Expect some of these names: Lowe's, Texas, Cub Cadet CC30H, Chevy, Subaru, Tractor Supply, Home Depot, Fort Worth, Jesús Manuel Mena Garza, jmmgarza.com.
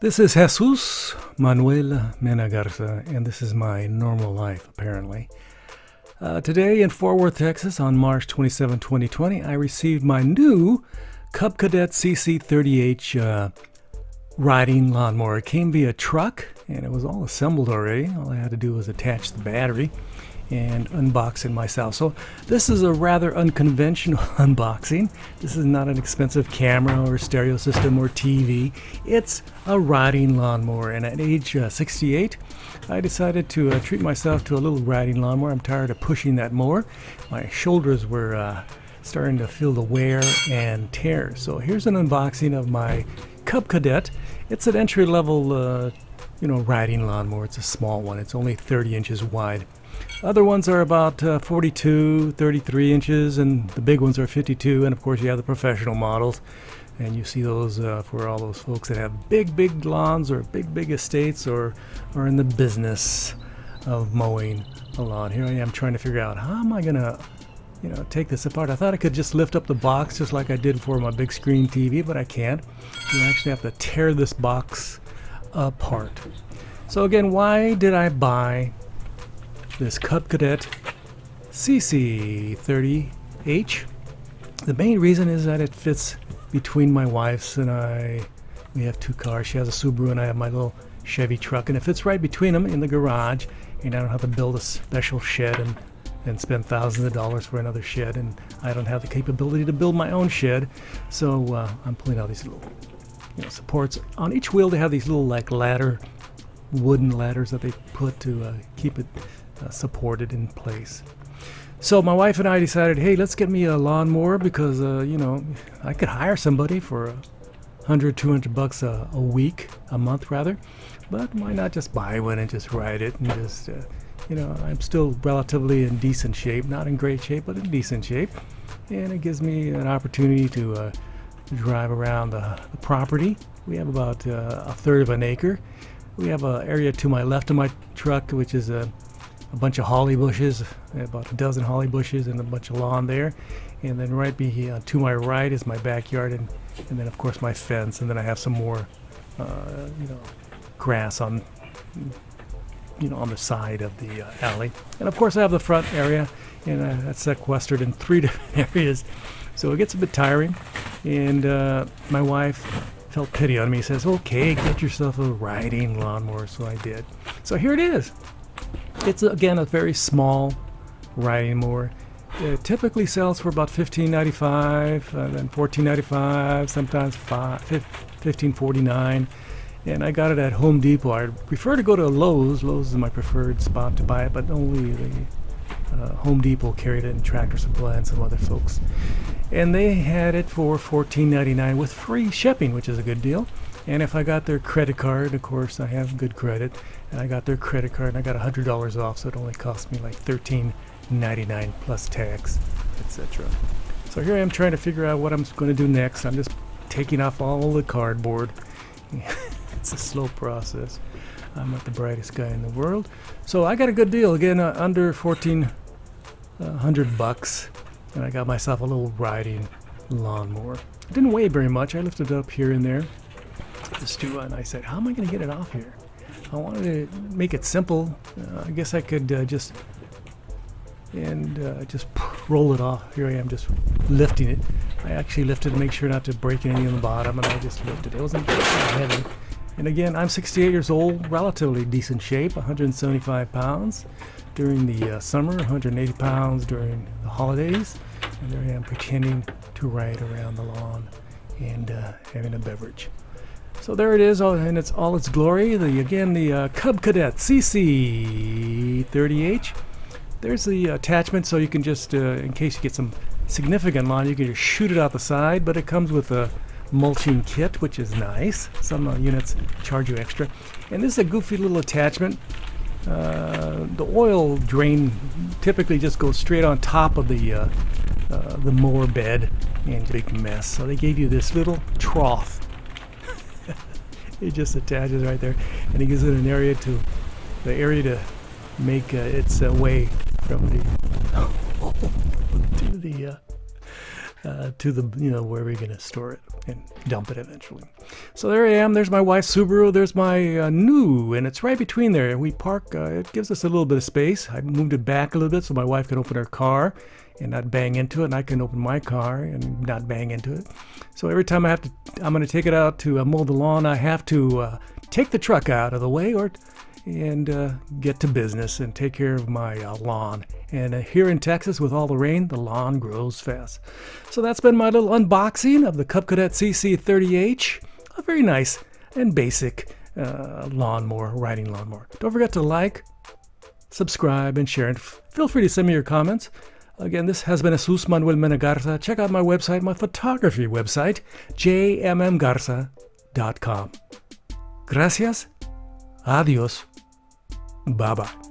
This is Jesús Manuel Mena Garza, and this is my normal life, apparently. Today in Fort Worth, Texas, on March 27, 2020, I received my new Cub Cadet CC30H riding lawnmower. It came via truck, and it was all assembled already. All I had to do was attach the battery and unbox it myself. So this is a rather unconventional unboxing. This is not an expensive camera or stereo system or TV. It's a riding lawnmower, and at age 68, I decided to treat myself to a little riding lawnmower. I'm tired of pushing that mower. My shoulders were starting to feel the wear and tear. So here's an unboxing of my Cub Cadet. It's an entry-level riding lawnmower. It's a small one. It's only 30 inches wide. Other ones are about 42, 33 inches, and the big ones are 52, and of course you have the professional models, and you see those for all those folks that have big lawns or big estates or are in the business of mowing a lawn. Here I am trying to figure out how am I gonna take this apart. I thought I could just lift up the box just like I did for my big screen TV, but I can't. You actually have to tear this box apart. So again, why did I buy this Cub Cadet CC30H? The main reason is that it fits between my wife's and I. We have two cars. She has a Subaru and I have my little Chevy truck, and it fits right between them in the garage, and I don't have to build a special shed and spend thousands of dollars for another shed, and I don't have the capability to build my own shed. So I'm pulling out these little supports. On each wheel they have these little like wooden ladders that they put to keep it supported in place. So my wife and I decided, hey, let's get me a lawnmower, because I could hire somebody for $100–200 a month, but why not just buy one and just ride it and just I'm still relatively in decent shape, not in great shape but in decent shape, and it gives me an opportunity to drive around the property. We have about a third of an acre. We have an area to my left of my truck which is a bunch of holly bushes, about a dozen holly bushes, and a bunch of lawn there, and then right to my right is my backyard, and then of course my fence, and then I have some more grass on on the side of the alley, and of course I have the front area, and that's sequestered in three different areas, so it gets a bit tiring. And my wife felt pity on me, says, okay, get yourself a riding lawnmower. So I did. So here it is. It's again a very small riding mower. It typically sells for about $15.95, then $14.95, sometimes $15.49, and I got it at Home Depot. I prefer to go to Lowe's. Lowe's is my preferred spot to buy it, but only the Home Depot carried it, and Tractor Supply and some other folks, and they had it for $14.99 with free shipping, which is a good deal. And if I got their credit card, of course I have good credit, and I got their credit card and I got $100 off, so it only cost me like $13.99 plus tax, etc. So here I am trying to figure out what I'm going to do next. I'm just taking off all the cardboard. It's a slow process. I'm not the brightest guy in the world. So I got a good deal again, under $1,400, and I got myself a little riding lawnmower. It didn't weigh very much. I lifted it up here and there. And I said, how am I going to get it off here? I wanted to make it simple. I guess I could just roll it off. Here I am just lifting it. I actually lifted to make sure not to break anything on the bottom, and I just lifted it. It wasn't heavy. And again, I'm 68 years old, relatively decent shape, 175 pounds during the summer, 180 pounds during the holidays, and there I am pretending to ride around the lawn and having a beverage. So there it is, and it's all its glory. The Cub Cadet CC30H. There's the attachment, so you can just, in case you get some significant lawn, you can just shoot it out the side. But it comes with a mulching kit, which is nice. Some units charge you extra. And this is a goofy little attachment. The oil drain typically just goes straight on top of the mower bed, and big mess. So they gave you this little trough. It just attaches right there, and it gives it an area to make its way from the to the wherever you're gonna store it. and dump it eventually. So there I am. There's my wife's Subaru. There's my new, and it's right between there. And we park. It gives us a little bit of space. I moved it back a little bit so my wife can open her car and not bang into it, and I can open my car and not bang into it. So every time I have to, I'm going to take it out to mow the lawn, I have to take the truck out of the way and get to business and take care of my lawn. And here in Texas, with all the rain, the lawn grows fast. So that's been my little unboxing of the Cub Cadet CC30H, a very nice and basic riding lawnmower. Don't forget to like, subscribe, and share, and feel free to send me your comments. Again, this has been Jesús Manuel Mena Garza. Check out my website, my photography website, jmmgarza.com. Gracias. Adios. Bye-bye.